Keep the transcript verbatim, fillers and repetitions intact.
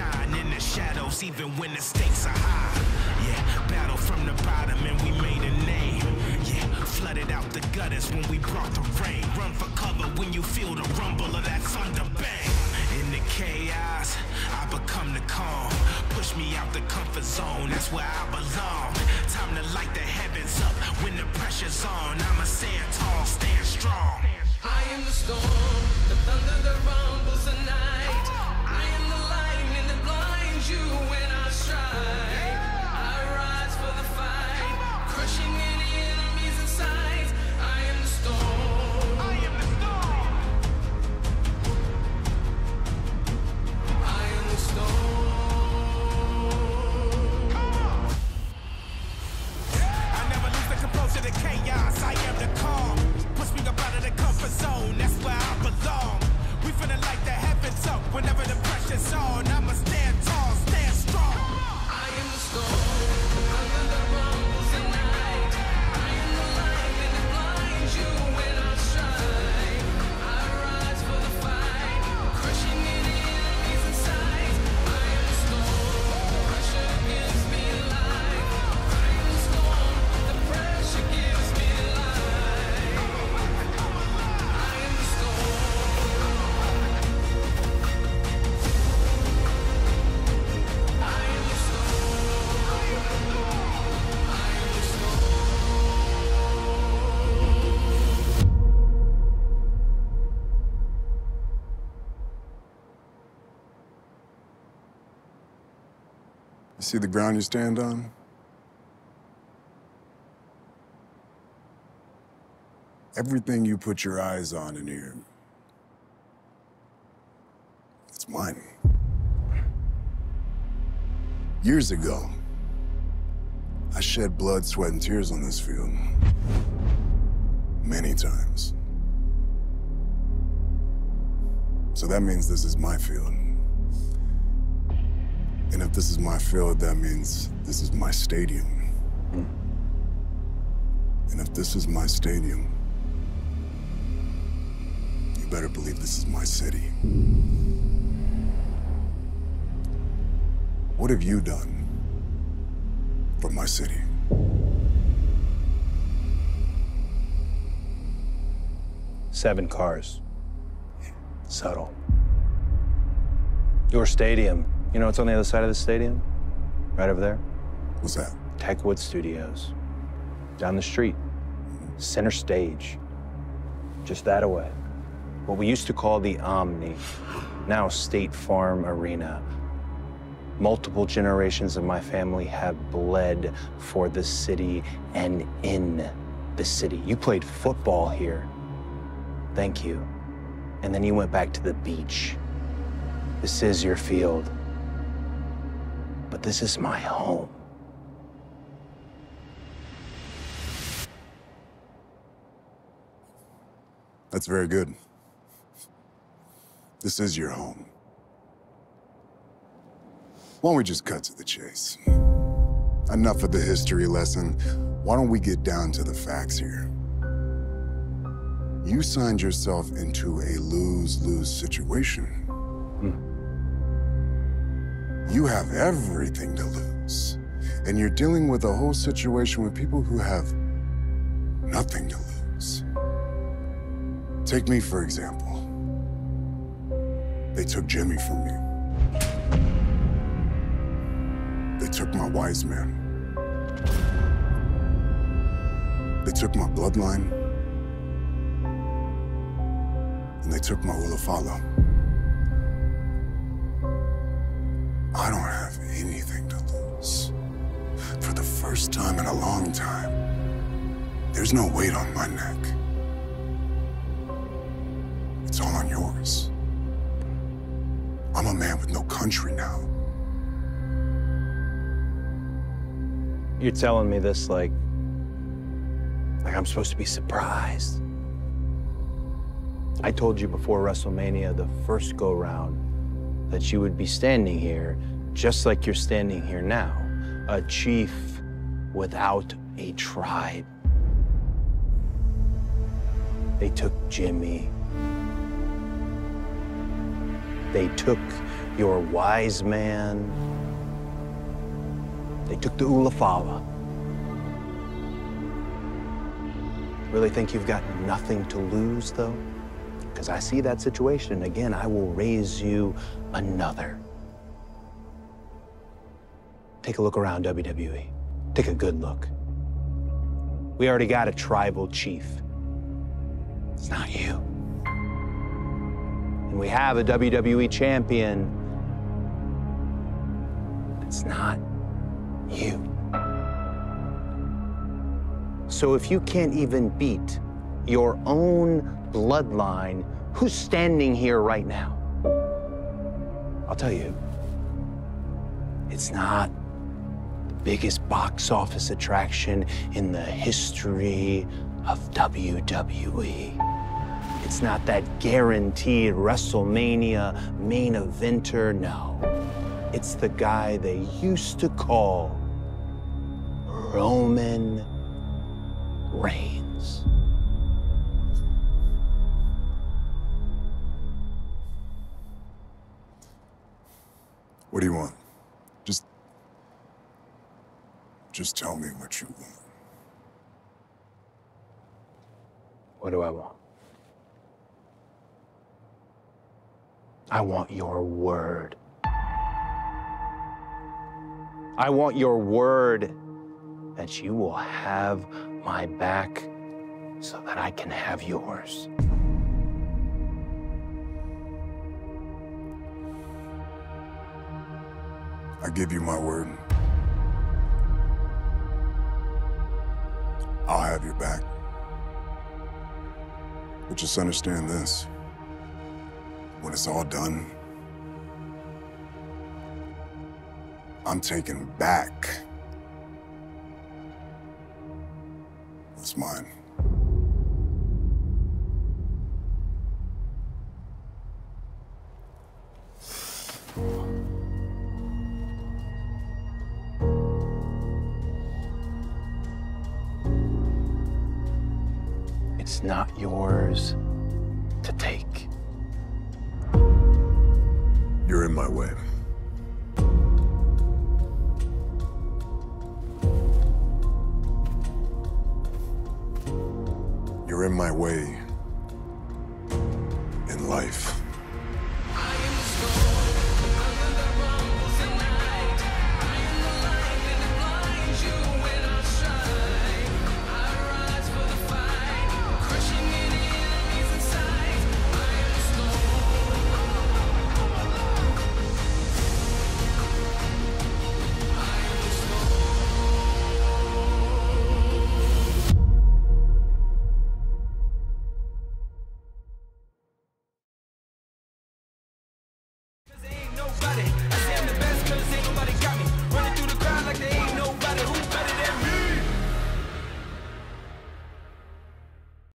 shine in the shadows even when the stakes are high. Yeah, battle from the bottom and we made a name. Yeah, flooded out the gutters when we brought the rain. Run for cover when you feel the rumble of that thunder bang. In the chaos, I become the calm. Push me out the comfort zone, that's where I belong. Time to light the heavens up when the pressure's on. I'ma stand tall, stand strong. I am the storm, the thunder, the rumbles, the night. I am the lightning that blinds you when I strike. I rise for the fight, crushing any enemies in sight. I am the storm. I am the storm. I am the storm. Come on. I never lose the control to the chaos. I am the calm. Push me up out of the comfort zone. That's where I belong. We finna light the heavens up whenever the pressure's on. I'ma stand tall, stand strong. I am the storm. Under the rumbles at night. I am the light that blinds you when I shine. I rise for the fight, crushing any enemies in sight. I am the storm. Pressure gives me life. I am the storm. The pressure gives me life. I am the storm. I am the storm. I am the storm. I am the storm. You see the ground you stand on? Everything you put your eyes on in here, it's mine. Years ago, I shed blood, sweat, and tears on this field. Many times. So that means this is my field. And if this is my field, that means this is my stadium. And if this is my stadium, you better believe this is my city. What have you done for my city? Seven cars. Subtle. Your stadium. You know what's on the other side of the stadium? Right over there? What's that? Techwood Studios. Down the street. Center Stage. Just that away. What we used to call the Omni. Now State Farm Arena. Multiple generations of my family have bled for the city and in the city. You played football here. Thank you. And then you went back to the beach. This is your field. But this is my home. That's very good. This is your home. Why don't we just cut to the chase? Enough of the history lesson. Why don't we get down to the facts here? You signed yourself into a lose-lose situation. Hmm. You have everything to lose, and you're dealing with a whole situation with people who have nothing to lose. Take me, for example. They took Jimmy from me. They took my wise man. They took my bloodline. And they took my Ulafala. I don't have anything to lose. For the first time in a long time, there's no weight on my neck. It's all on yours. I'm a man with no country now. You're telling me this like, like I'm supposed to be surprised. I told you before WrestleMania, the first go-round, that you would be standing here just like you're standing here now, a chief without a tribe. They took Jimmy. They took your wise man. They took the Ulafawa. Really think you've got nothing to lose, though? Because I see that situation, and again, I will raise you another. Take a look around W W E. Take a good look. We already got a tribal chief. It's not you. And we have a W W E champion. It's not you. So if you can't even beat your own bloodline, who's standing here right now? I'll tell you, it's not the biggest box office attraction in the history of W W E. It's not that guaranteed WrestleMania main eventer, no. It's the guy they used to call Roman Reigns. What do you want? Just... Just tell me what you want. What do I want? I want your word. I want your word that you will have my back so that I can have yours. I give you my word. I'll have your back. But just understand this. When it's all done, I'm taking back what's mine. It's not yours to take. You're in my way. You're in my way in life.